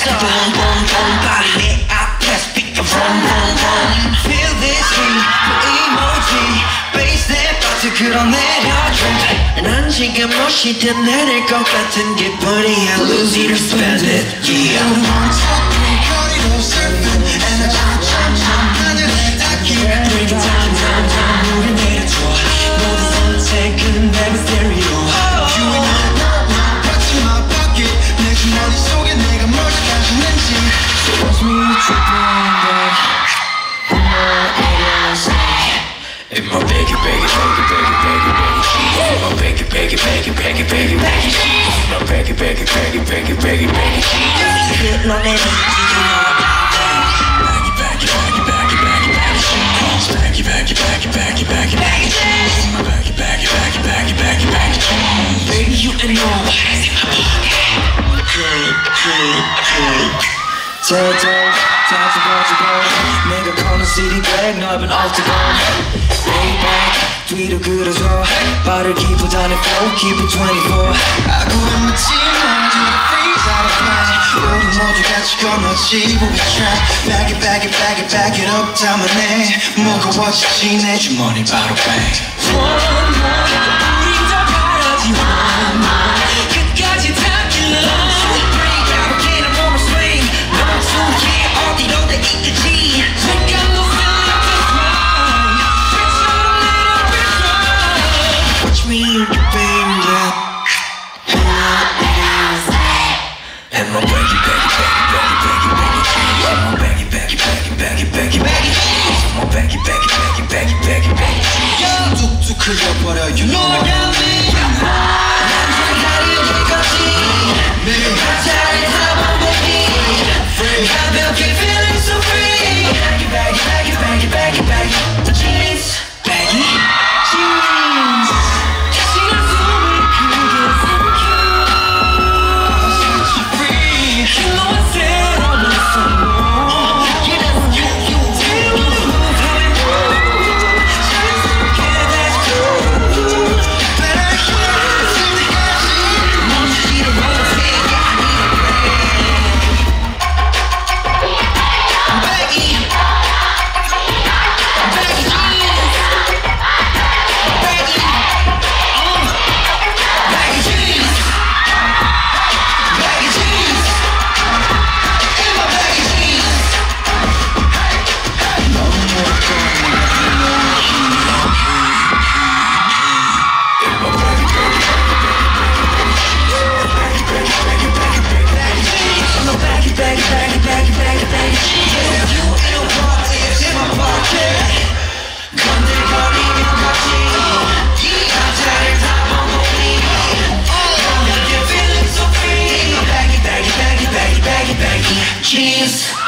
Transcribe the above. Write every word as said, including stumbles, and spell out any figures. star. Boom, boom, boom, body, I press beat the rum, boom, boom. Feel this heat, put emoji, bass that party 끌어내려 drink. 난 지금 멋있게 내릴 것 같은 기분이 I lose it or spend it, yeah. I want to be honey, I'm surfing, and I jump, jump, jump, 하늘 닿기. Bring it down, down, down, 물을 내려줘. 모든 선택은 내 mysterio. You and I, not my party, my pocket. 내 주머니 속에 내가 뭘 가지는지. So watch me tripping back in my eighties. In my baggy, baggy, baggy, baggy, baggy, baggy jeans. In my baggy, baggy, baggy, baggy, baggy, baggy jeans. In my baggy, baggy, baggy, baggy, baggy, baggy jeans. Hit my baby, you know I got that. Baggy, baggy, baggy, baggy, baggy, baggy jeans. Baggy, baggy, baggy, baggy, baggy, baggy jeans. In my baggy, baggy, baggy, baggy, baggy, baggy jeans. Baby, you and I, what's in my pocket? Curly, curly, curly. Turtle, time to go to go. 내가 걷는 city black 넓은 octagon. Way back, 뒤로 그려줘. 발을 기쁘다는 flow, 기분 twenty-four. 아구한 멋진 아주 freeze out of mind. 우리 모두 같이 건너지고 we try. Back it, back it, back it, back it up. 담아내 무거워지지 내 주머니 바로 bang. One more, 우리 다 바라지 one more. 끝까지 닿길래. The E K G, we got the feeling that's mine. It's not a little bit mine. Watch me bang that. And my baggy, baggy, baggy, baggy, baggy jeans. And my baggy, baggy, baggy, baggy, baggy, baggy jeans. And my baggy, baggy, baggy, baggy, baggy, baggy jeans. 뚝뚝 흘려버려, you know I got me. 난 장난이 이거지. 내 가짜를 담아 보기. 가볍게 feeling. Baggy, baggy, baggy, baggy, baggy jeans. Baggy jeans. She knows so we can get some cute. I'm such a freak. She knows I said I want some more. She doesn't have to tell me she doesn't care, that's cool. But I can't see the energy. Won't you see the world say I need a break. I'm baggy. Jeez.